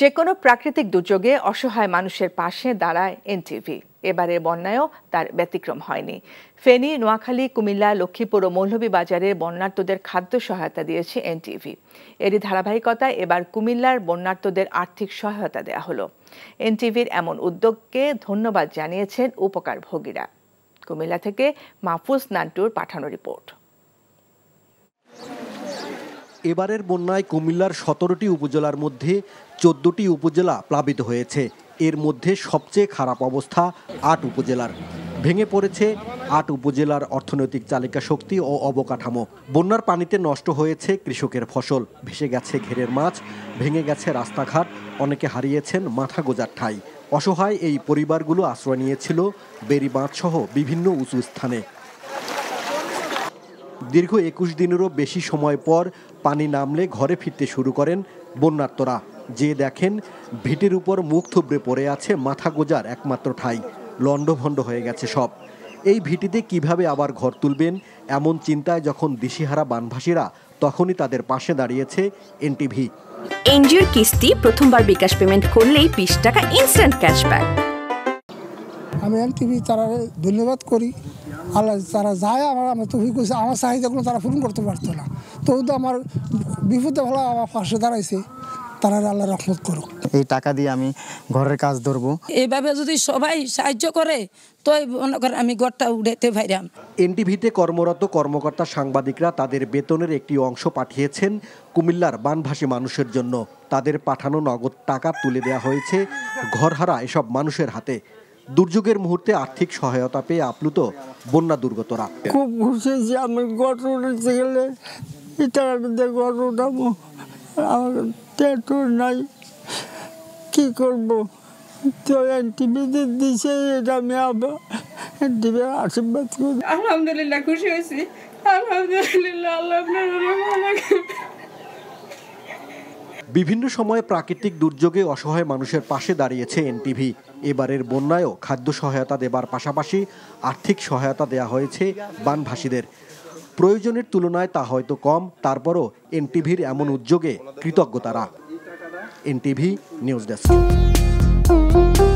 যে কোনো প্রাকৃতিক দুর্যোগে অসহায় মানুষের পাশে দাঁড়ায় এনটিভি। এবারে বন্যায়ও তার ব্যতিক্রম হয়নি। ফেনী, নোয়াখালী, কুমিল্লা, লক্ষ্মীপুর ও মৌলভীবাজারে বন্যার্তদের খাদ্য সহায়তা দিয়েছে এনটিভি। এরই ধারাবাহিকতায় এবার কুমিল্লার বন্যার্তদের আর্থিক সহায়তা দেয়া হলো। এনটিভির এমন উদ্যোগকে ধন্যবাদ জানিয়েছেন উপকারভোগীরা। কুমিল্লা থেকে মাহফুজ নান্টুর পাঠানো রিপোর্ট। এবারের বন্যায় কুমিল্লার ১৭টি উপজেলার মধ্যে ১৪টি উপজেলা প্লাবিত হয়েছে। এর মধ্যে সবচেয়ে খারাপ অবস্থা ৮ উপজেলার। ভেঙে পড়েছে ৮ উপজেলার অর্থনৈতিক চালিকা শক্তি ও অবকাঠামো। বন্যার পানিতে নষ্ট হয়েছে কৃষকের ফসল, ভেসে গেছে ঘেরের মাছ, ভেঙে গেছে রাস্তাঘাট, অনেকে হারিয়েছেন মাথা গোজার ঠাঁই। অসহায় এই পরিবারগুলো আশ্রয় নিয়েছিল বেড়িবাঁধ সহ বিভিন্ন উঁচু স্থানে। দীর্ঘ ২১ দিনেরও বেশি সময় পর পানি নামলে ঘরে ফিরতে শুরু করেন বন্যার্তরা। যে দেখেন ভিটের উপর মুখ থুবড়ে পড়ে আছে মাথা গোজার একমাত্র ঠাঁই, লণ্ডভণ্ড হয়ে গেছে সব। এই ভিটিতে কিভাবে আবার ঘর তুলবেন এমন চিন্তায় যখন দিশিহারা বানভাসীরা, তখনই তাদের পাশে দাঁড়িয়েছে এনটিভি। এনজিওর কিস্তি প্রথমবার বিকাশ পেমেন্ট করলেই ২০ টাকা ইনস্ট্যান্ট ক্যাশব্যাক। আমি এনটিভি তারা ধন্যবাদ করি। আল্লাহ তারা যায় আমার আমার চাহিদাগুলো তারা পূরণ করতে পারতো না, তবু তো আমার বিপদে ভালো আমার পাশে দাঁড়াইছে। তারা আল্লাহ রহমত করুক। এই টাকা দিয়ে আমি ঘরের কাজ ধরবো। এভাবে যদি সবাই সাহায্য করে তো আমি ঘরটা উঠাতে পারতাম। এনটিভিতে কর্মরত কর্মকর্তা সাংবাদিকরা তাদের বেতনের একটি অংশ পাঠিয়েছেন কুমিল্লার বানভাসী মানুষের জন্য। তাদের পাঠানো নগদ টাকা তুলে দেওয়া হয়েছে ঘরহারা এসব মানুষের হাতে। দুর্যোগের মুহূর্তে আর্থিক সহায়তা পেয়ে আপ্লুত বন্যা দুর্গতরা। খুব খুশি যে আমি ঘর উঠতে গেলে ঘর উঠাবো, নাই কি করবো। তো এনটিভিতে দিছে, এটা আমি আবার এনটিভির আশীর্বাদ করি। আলহামদুলিল্লাহ খুশি হয়েছি, আলহামদুলিল্লাহ আল্লাহ আপনার বিভিন্ন সময়ে প্রাকৃতিক দুর্যোগে অসহায় মানুষের পাশে দাঁড়িয়েছে এনটিভি। এবারের বন্যায়ও খাদ্য সহায়তা দেবার পাশাপাশি আর্থিক সহায়তা দেয়া হয়েছে বানভাসীদের। প্রয়োজনের তুলনায় তা হয়তো কম, তারপরও এনটিভির এমন উদ্যোগে কৃতজ্ঞ তারা। NTV news desk.